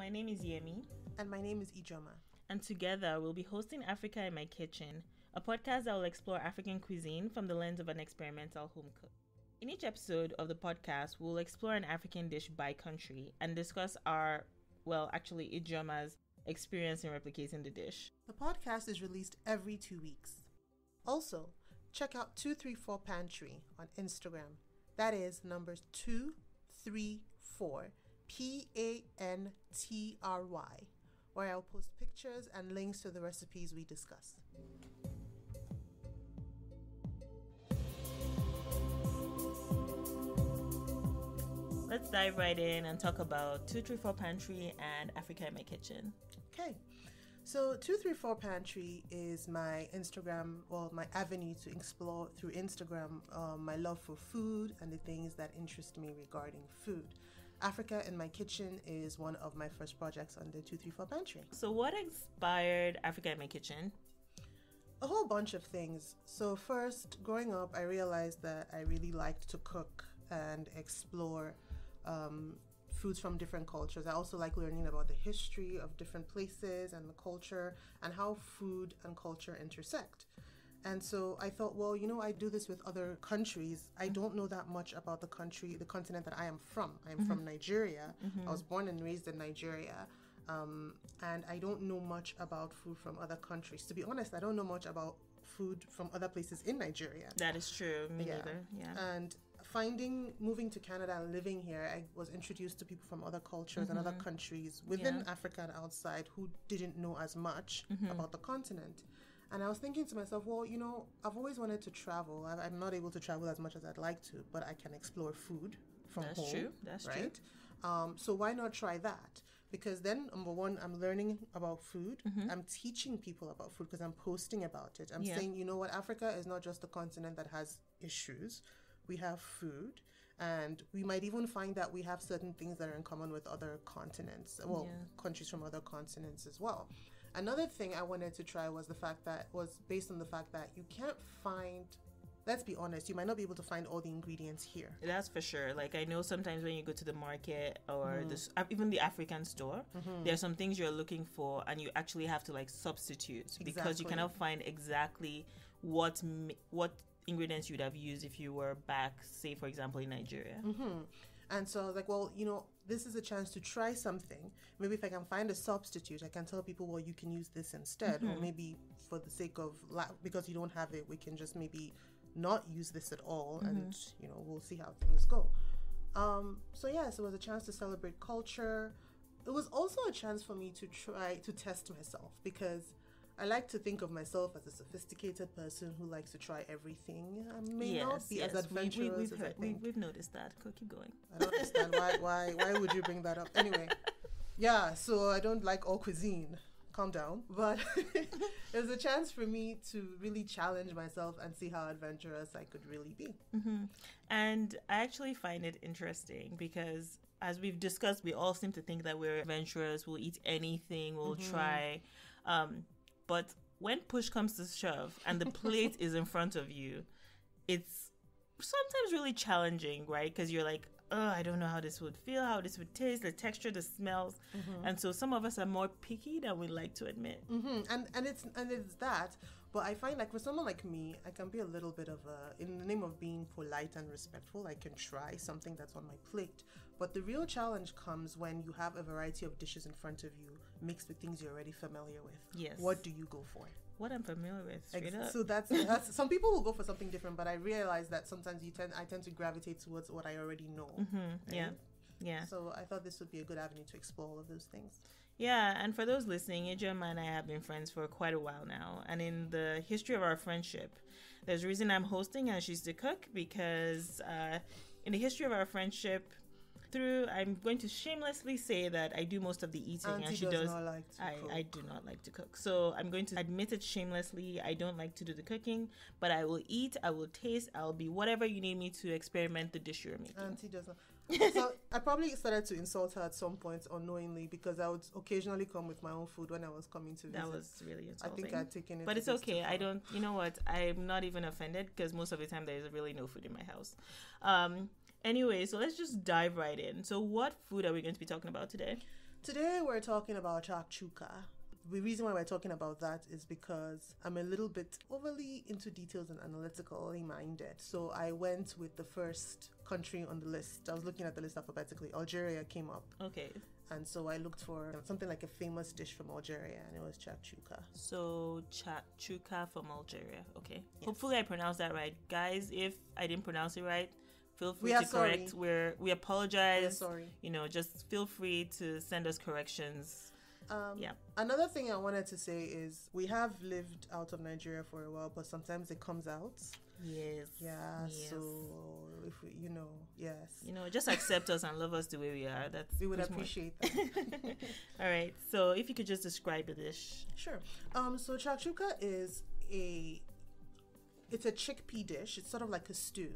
My name is Yemi. And my name is Ijeoma. And together we'll be hosting Africa in My Kitchen, a podcast that will explore African cuisine from the lens of an experimental home cook. In each episode of the podcast, we'll explore an African dish by country and discuss our, well, actually Ijeoma's experience in replicating the dish. The podcast is released every 2 weeks. Also, check out 234 Pantry on Instagram. That is numbers 234 Pantry, where I'll post pictures and links to the recipes we discuss. Let's dive right in and talk about 234 Pantry and Africa in My Kitchen. Okay. So 234 Pantry is my Instagram, well, my avenue to explore through Instagram my love for food and the things that interest me regarding food. Africa in My Kitchen is one of my first projects on the 234 Pantry. So what inspired Africa in My Kitchen? A whole bunch of things. So first, growing up, I realized that I really liked to cook and explore foods from different cultures. I also like learning about the history of different places and the culture and how food and culture intersect. And so I thought, well, you know, I do this with other countries. I don't know that much about the country, the continent that I am from. I'm from Nigeria. I was born and raised in Nigeria. And I don't know much about food from other countries. To be honest, I don't know much about food from other places in Nigeria. That is true. Me neither. Yeah. And moving to Canada and living here, I was introduced to people from other cultures and other countries within Africa and outside who didn't know as much about the continent. And I was thinking to myself, well, you know, I've always wanted to travel. I'm not able to travel as much as I'd like to, but I can explore food from home. True. That's right? True. So why not try that? Because then, number one, I'm learning about food. I'm teaching people about food because I'm posting about it. I'm saying, you know what, Africa is not just a continent that has issues. We have food, and we might even find that we have certain things that are in common with other continents, well, countries from other continents as well. Another thing I wanted to try was based on the fact that you can't find, let's be honest, you might not be able to find all the ingredients here. That's for sure. Like, I know sometimes when you go to the market or even the African store, there are some things you're looking for and you actually have to like substitute because you cannot find exactly what ingredients you'd have used if you were back, say, for example, in Nigeria. And so I was like, well, you know, this is a chance to try something. Maybe if I can find a substitute, I can tell people, well, you can use this instead. Or maybe for the sake of, because you don't have it, we can just maybe not use this at all. And, you know, we'll see how things go. So it was a chance to celebrate culture. It was also a chance for me to try to test myself because I like to think of myself as a sophisticated person who likes to try everything. I may not be as adventurous as I think. We've noticed that. Keep going. I don't understand. Why would you bring that up? Anyway, so I don't like all cuisine. Calm down. But it was a chance for me to really challenge myself and see how adventurous I could really be. And I actually find it interesting because, as we've discussed, we all seem to think that we're adventurous, we'll eat anything, we'll try. But when push comes to shove and the plate is in front of you, it's sometimes really challenging, right? Because you're like, oh, I don't know how this would feel, how this would taste, the texture, the smells. And so some of us are more picky than we like to admit. And it's that. But I find, like, for someone like me, I can be a little bit of a, in the name of being polite and respectful, I can try something that's on my plate. But the real challenge comes when you have a variety of dishes in front of you mixed with things you're already familiar with. Yes. What do you go for? What I'm familiar with, straight up. So that's some people will go for something different, but I realize that sometimes I tend to gravitate towards what I already know. Yeah. So I thought this would be a good avenue to explore all of those things. Yeah, and for those listening, Ijeoma and I have been friends for quite a while now. And in the history of our friendship, there's a reason I'm hosting and she's the cook, because in the history of our friendship, I'm going to shamelessly say that I do most of the eating. Auntie and she does not like to cook. I do not like to cook. So I'm going to admit it shamelessly. I don't like to do the cooking, but I will eat, I will taste, I'll be whatever you need me to experiment the dish you're making. Auntie does not. So I probably started to insult her at some point unknowingly because I would occasionally come with my own food when I was coming to visit. That was really insulting. I think I'd taken it. But it's okay. I don't, you know what? I'm not even offended because most of the time there's really no food in my house. Anyway, so let's just dive right in. So what food are we going to be talking about today? Today we're talking about chakhchoukha. The reason why we're talking about that is because I'm a little bit overly into details and analytically minded. So I went with the first country on the list. I was looking at the list alphabetically. Algeria came up. Okay. And so I looked for something like a famous dish from Algeria, and it was chakhchoukha. So chakhchoukha from Algeria. Okay. Yes. Hopefully I pronounced that right. Guys, if I didn't pronounce it right, feel free to correct. We apologize. We're sorry. You know, just feel free to send us corrections. Another thing I wanted to say is we have lived out of Nigeria for a while, but sometimes it comes out. Yes. Yeah. Yes. So if we, yes. Just accept us and love us the way we are. We would appreciate that. All right. So if you could just describe the dish. Sure. So chakhchoukha is a chickpea dish. It's sort of like a stew.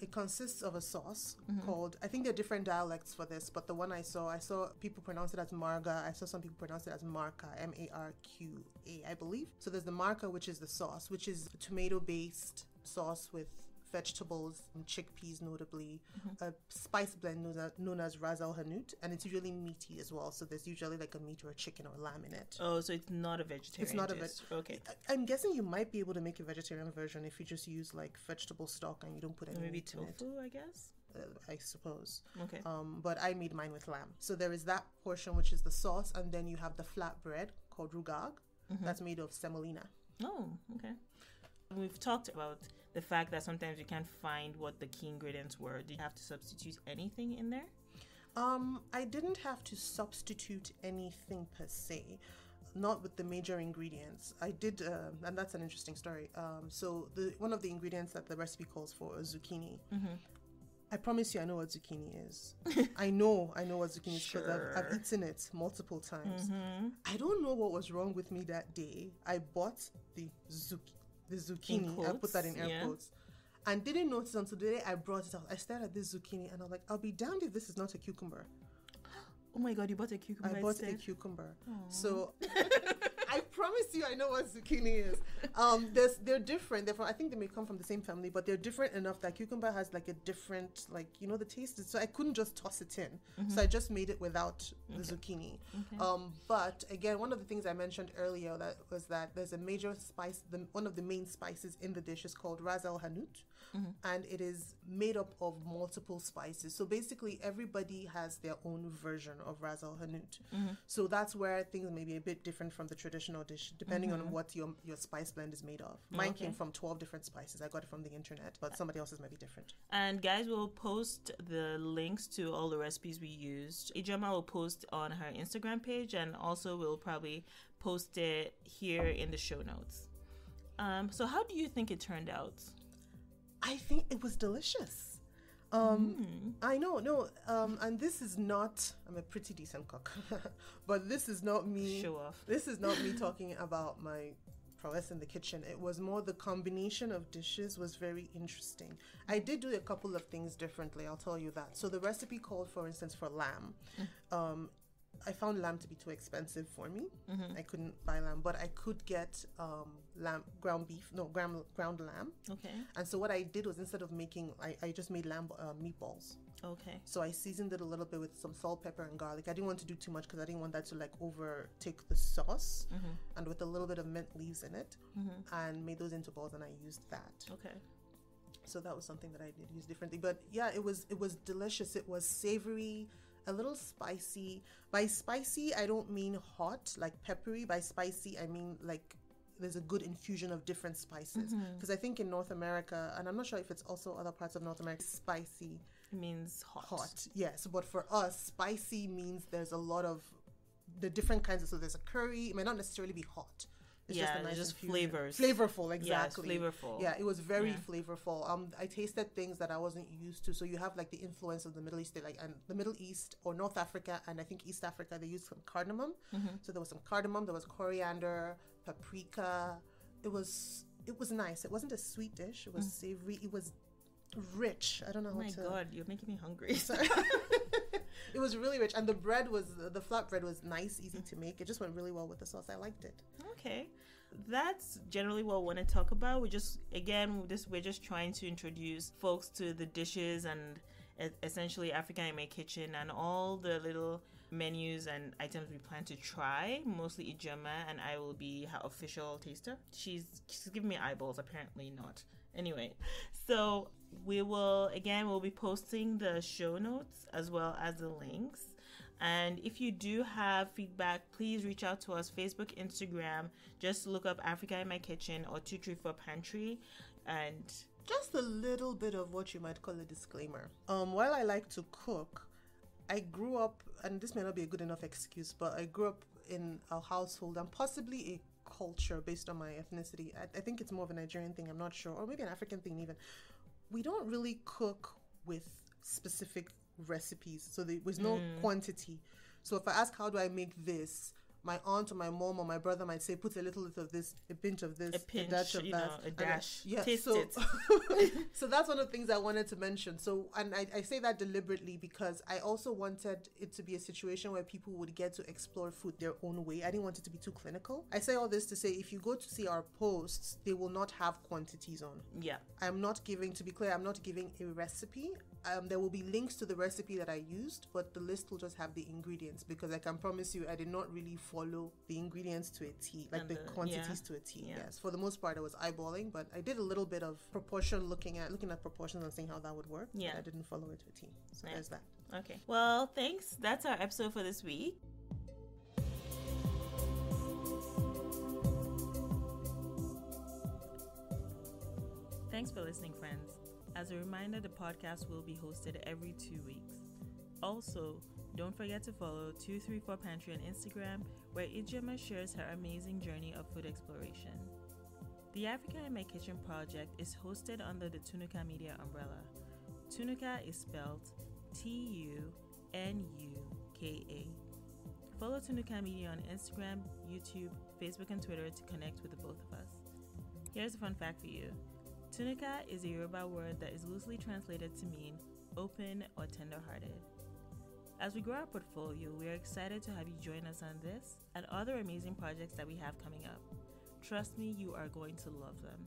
It consists of a sauce called, I think there are different dialects for this, but the one I saw people pronounce it as marga. I saw some people pronounce it as marca, M-A-R-Q-A, I believe. So there's the marca, which is the sauce, which is a tomato-based sauce with vegetables, chickpeas notably, a spice blend known as ras el hanout, and it's usually meaty as well. So there's usually like a meat or a chicken or lamb in it. Oh, so it's not a vegetarian. It's not a vegetarian. Okay. I'm guessing you might be able to make a vegetarian version if you just use like vegetable stock and you don't put any meat in it. Maybe tofu, I guess. I suppose. Okay. But I made mine with lamb. So there is that portion, which is the sauce, and then you have the flatbread called rugag that's made of semolina. Oh, okay. We've talked about the fact that sometimes you can't find what the key ingredients were. Did you have to substitute anything in there? I didn't have to substitute anything per se, not with the major ingredients. I did, and that's an interesting story. So one of the ingredients that the recipe calls for is zucchini. I promise you, I know what zucchini is. I know what zucchini is because I've eaten it multiple times. I don't know what was wrong with me that day. I bought the zucchini. The zucchini, I put that in air quotes, and didn't notice until the day I brought it out. I stared at this zucchini and I was like, I'll be damned if this is not a cucumber. Oh my god, you bought a cucumber? I bought a cucumber. Aww. So I promise you, I know what zucchini is. They're different. I think they may come from the same family, but they're different enough that cucumber has like a different, the taste. So I couldn't just toss it in. So I just made it without the zucchini. But again, one of the things I mentioned earlier was that there's a major spice. One of the main spices in the dish is called ras el hanout, and it is made up of multiple spices. So basically, everybody has their own version of ras el hanout. So that's where things may be a bit different from the traditional dish, depending on what your spice blend is made of. Mine came from 12 different spices. I got it from the internet, but somebody else's might be different. And guys, we'll post the links to all the recipes we used. Ijeoma will post on her Instagram page, and also we'll probably post it here in the show notes. So how do you think it turned out? I think it was delicious. I know, and this is not, I'm a pretty decent cook, but this is not me. Show off. This is not me talking about my prowess in the kitchen. It was more the combination of dishes was very interesting. I did do a couple of things differently, I'll tell you that. So the recipe called, for instance, for lamb. I found lamb to be too expensive for me. I couldn't buy lamb, but I could get ground lamb. Okay. And so what I did was, instead of making, I just made lamb meatballs. Okay. So I seasoned it a little bit with some salt, pepper, and garlic. I didn't want to do too much because I didn't want that to overtake the sauce. And with a little bit of mint leaves in it, and made those into balls, and I used that. Okay. So that was something that I did use differently, but yeah, it was delicious. It was savory. A little spicy. By spicy, I don't mean hot, like peppery. By spicy, I mean like there's a good infusion of different spices. Because I think in North America, and I'm not sure if it's also other parts of North America, spicy means hot. Hot, yes. But for us, spicy means there's a lot of the different kinds. So there's a curry. It might not necessarily be hot. It's just a nice infusion. Flavors. Flavorful, exactly. Yes, flavorful. Yeah, it was very flavorful. I tasted things that I wasn't used to. So you have the influence of the Middle East, and the Middle East or North Africa, and I think East Africa, they used some cardamom. So there was some cardamom, there was coriander, paprika. It was nice. It wasn't a sweet dish. It was savory. It was rich. I don't know how to... Oh my God, you're making me hungry. Sorry. It was really rich, and the flatbread was nice, easy to make. It just went really well with the sauce. I liked it. Okay, that's generally what we want to talk about. We're just trying to introduce folks to the dishes and essentially Africa in My Kitchen and all the little menus and items we plan to try, mostly Ijeoma, and I will be her official taster. She's giving me eyeballs, apparently not. Anyway, so we'll be posting the show notes as well as the links. And if you do have feedback, please reach out to us, Facebook, Instagram. Just look up Africa in My Kitchen or 234 Pantry. And just a little bit of what you might call a disclaimer. While I like to cook, I grew up, and this may not be a good enough excuse, but I grew up in a household and possibly a culture based on my ethnicity. I think it's more of a Nigerian thing, I'm not sure, or maybe an African thing even. We don't really cook with specific recipes, so there was no quantity. So if I ask, how do I make this? My aunt or my mom or my brother might say, put a little bit of this, a pinch of this, a dash of that, a dash. Yeah, so that's one of the things I wanted to mention. So, and I say that deliberately because I also wanted it to be a situation where people would get to explore food their own way. I didn't want it to be too clinical. I say all this to say, if you go to see our posts, they will not have quantities on. Yeah. I'm not giving, to be clear, I'm not giving a recipe. There will be links to the recipe that I used, but the list will just have the ingredients, because I can promise you I did not really follow the ingredients to a T, like the quantities to a T. Yeah. Yes, for the most part I was eyeballing, but I did a little bit of proportion, looking at proportions and seeing how that would work. Yeah, but I didn't follow it to a T. So there's that. Okay, well, thanks. That's our episode for this week. Thanks for listening, friends. As a reminder, the podcast will be hosted every 2 weeks. Also, don't forget to follow 234 Pantry on Instagram, where Ijeoma shares her amazing journey of food exploration. The Africa in My Kitchen project is hosted under the Tunuka Media umbrella. Tunuka is spelled Tunuka. Follow Tunuka Media on Instagram, YouTube, Facebook, and Twitter to connect with the both of us. Here's a fun fact for you. Tunuka is a Yoruba word that is loosely translated to mean open or tender-hearted. As we grow our portfolio, we are excited to have you join us on this and other amazing projects that we have coming up. Trust me, you are going to love them.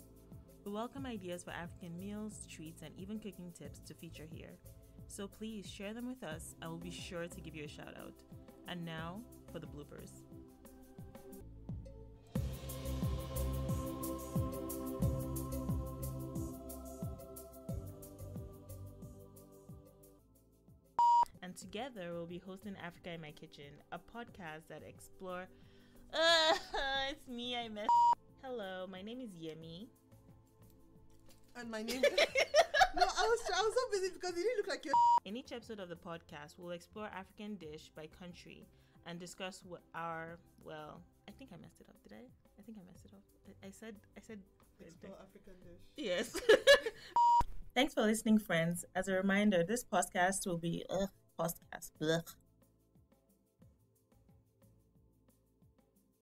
We welcome ideas for African meals, treats, and even cooking tips to feature here. So please share them with us and we'll be sure to give you a shout out. And now for the bloopers. And together we'll be hosting Africa in My Kitchen, a podcast that explores... it's me, I messed. Hello, my name is Yemi. And my name... I was so busy because you didn't look like you. In each episode of the podcast, we'll explore African dish by country and discuss what our... Well, I think I messed it up, did I? I think I messed it up. I said... Explore African dish. Yes. Thanks for listening, friends. As a reminder, this podcast will be... Podcast. Blech.